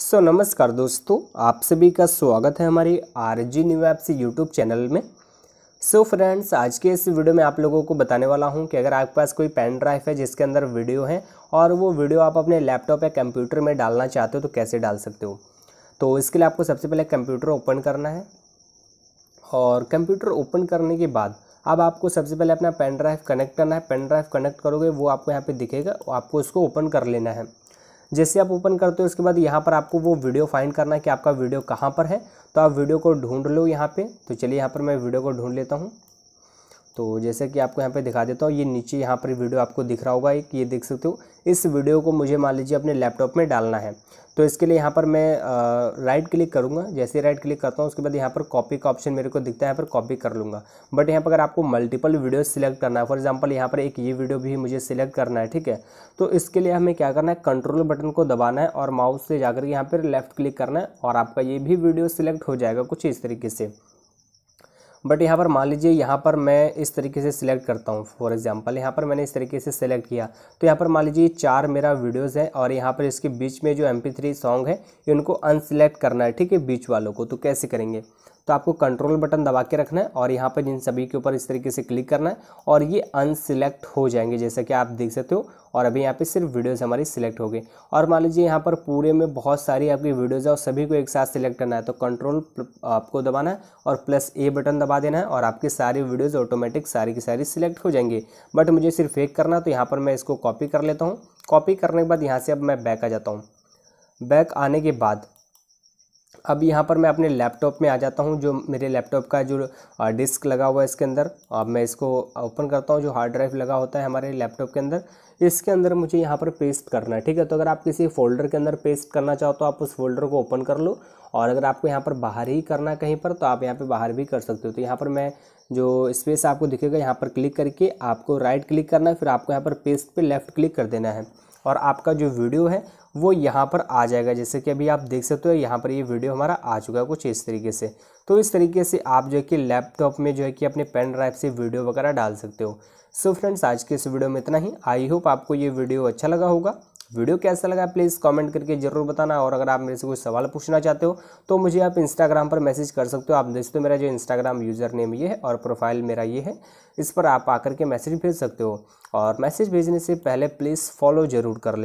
सो नमस्कार दोस्तों, आप सभी का स्वागत है हमारे RG new apps YouTube channel में। सो फ्रेंड्स, आज के इस वीडियो में आप लोगों को बताने वाला हूं कि अगर आपके पास कोई पेन ड्राइव है जिसके अंदर वीडियो है और वो वीडियो आप अपने लैपटॉप या कंप्यूटर में डालना चाहते हो तो कैसे डाल सकते हो। तो इसके लिए आपको सबसे पहले कंप्यूटर ओपन करना है और कंप्यूटर ओपन करने के बाद अब आपको सबसे पहले अपना पेन ड्राइव कनेक्ट करना है। पेन ड्राइव कनेक्ट करोगे वो आपको यहाँ पे दिखेगा, आपको उसको ओपन कर लेना है। जैसे आप ओपन करते हो उसके बाद यहाँ पर आपको वो वीडियो फाइंड करना है कि आपका वीडियो कहाँ पर है। तो आप वीडियो को ढूंढ लो यहाँ पे। तो चलिए यहाँ पर मैं वीडियो को ढूंढ लेता हूँ। तो जैसे कि आपको यहाँ पर दिखा देता हूँ, ये नीचे यहाँ पर वीडियो आपको दिख रहा होगा, एक ये देख सकते हो। इस वीडियो को मुझे मान लीजिए अपने लैपटॉप में डालना है तो इसके लिए यहाँ पर मैं राइट क्लिक करूँगा। जैसे राइट क्लिक करता हूँ उसके बाद यहाँ पर कॉपी का ऑप्शन मेरे को दिखता है, यहाँ पर कॉपी कर लूँगा। बट यहाँ पर अगर आपको मल्टीपल वीडियो सिलेक्ट करना है, फॉर एग्जांपल यहाँ पर एक ये वीडियो भी मुझे सिलेक्ट करना है, ठीक है। तो इसके लिए हमें क्या करना है, कंट्रोल बटन को दबाना है और माउस से जाकर यहाँ पर लेफ्ट क्लिक करना है और आपका ये भी वीडियो सिलेक्ट हो जाएगा कुछ इस तरीके से। बट यहाँ पर मान लीजिए यहाँ पर मैं इस तरीके से सिलेक्ट करता हूँ, फॉर एग्जांपल यहाँ पर मैंने इस तरीके से सिलेक्ट किया तो यहाँ पर मान लीजिए चार मेरा वीडियोस है और यहाँ पर इसके बीच में जो MP3 सॉन्ग है इनको अनसिलेक्ट करना है, ठीक है, बीच वालों को। तो कैसे करेंगे, तो आपको कंट्रोल बटन दबा के रखना है और यहाँ पर इन सभी के ऊपर इस तरीके से क्लिक करना है और ये अनसिलेक्ट हो जाएंगे जैसा कि आप देख सकते हो। और अभी यहाँ पे सिर्फ वीडियोस हमारी सिलेक्ट हो गई। और मान लीजिए यहाँ पर पूरे में बहुत सारी आपकी वीडियोस है और सभी को एक साथ सिलेक्ट करना है तो कंट्रोल आपको दबाना है और +A बटन दबा देना है और आपकी सारी वीडियोज़ ऑटोमेटिक सारी की सारी सिलेक्ट हो जाएंगी। बट मुझे सिर्फ एक करना, तो यहाँ पर मैं इसको कॉपी कर लेता हूँ। कॉपी करने के बाद यहाँ से अब मैं बैक आ जाता हूँ। बैक आने के बाद अब यहाँ पर मैं अपने लैपटॉप में आ जाता हूँ, जो मेरे लैपटॉप का जो डिस्क लगा हुआ है इसके अंदर। अब मैं इसको ओपन करता हूँ, जो हार्ड ड्राइव लगा होता है हमारे लैपटॉप के अंदर, इसके अंदर मुझे यहाँ पर पेस्ट करना है, ठीक है। तो अगर आप किसी फ़ोल्डर के अंदर पेस्ट करना चाहो तो आप उस फोल्डर को ओपन कर लो और अगर आपको यहाँ पर बाहर ही करना कहीं पर तो आप यहाँ पर बाहर भी कर सकते हो। तो यहाँ पर मैं जो स्पेस आपको दिखेगा यहाँ पर क्लिक करके आपको राइट क्लिक करना है, फिर आपको यहाँ पर पेस्ट पर लेफ़्ट क्लिक कर देना है और आपका जो वीडियो है वो यहाँ पर आ जाएगा। जैसे कि अभी आप देख सकते हो यहाँ पर ये वीडियो हमारा आ चुका है कुछ इस तरीके से। तो इस तरीके से आप जो है कि लैपटॉप में जो है कि अपने पेन ड्राइव से वीडियो वगैरह डाल सकते हो। सो फ्रेंड्स, आज के इस वीडियो में इतना ही। आई होप आपको ये वीडियो अच्छा लगा होगा। वीडियो कैसा लगा प्लीज़ कमेंट करके ज़रूर बताना। और अगर आप मेरे से कोई सवाल पूछना चाहते हो तो मुझे आप इंस्टाग्राम पर मैसेज कर सकते हो। आप देख सकते हो मेरा जो इंस्टाग्राम यूज़र नेम ये है और प्रोफाइल मेरा ये है, इस पर आप आकर के मैसेज भेज सकते हो। और मैसेज भेजने से पहले प्लीज़ फॉलो ज़रूर कर लें।